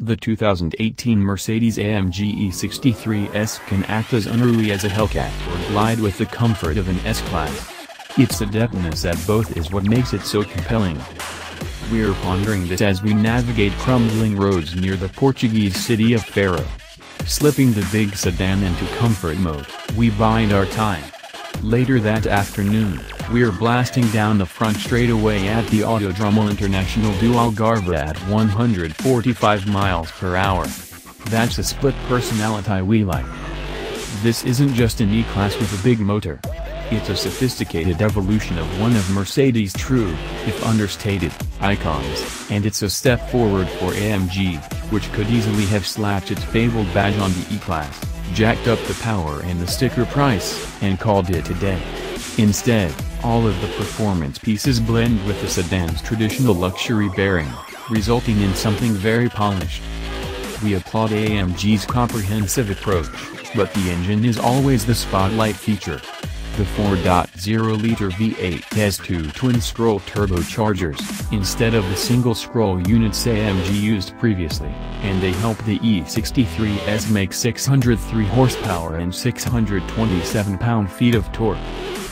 The 2018 Mercedes-AMG E63s can act as unruly as a Hellcat or glide with the comfort of an S-Class. Its adeptness at both is what makes it so compelling. We're pondering this as we navigate crumbling roads near the Portuguese city of Faro. Slipping the big sedan into comfort mode, we bide our time. Later that afternoon, we're blasting down the front straightaway at the Autodromo Internazionale dell'Algarve at 145 miles per hour. That's a split personality we like. This isn't just an E-Class with a big motor. It's a sophisticated evolution of one of Mercedes' true, if understated, icons, and it's a step forward for AMG, which could easily have slapped its fabled badge on the E-Class, jacked up the power and the sticker price, and called it a day. Instead, all of the performance pieces blend with the sedan's traditional luxury bearing, resulting in something very polished. We applaud AMG's comprehensive approach, but the engine is always the spotlight feature. The 4.0-liter V8 has two twin-scroll turbochargers, instead of the single-scroll units AMG used previously, and they help the E63s make 603 horsepower and 627 pound-feet of torque.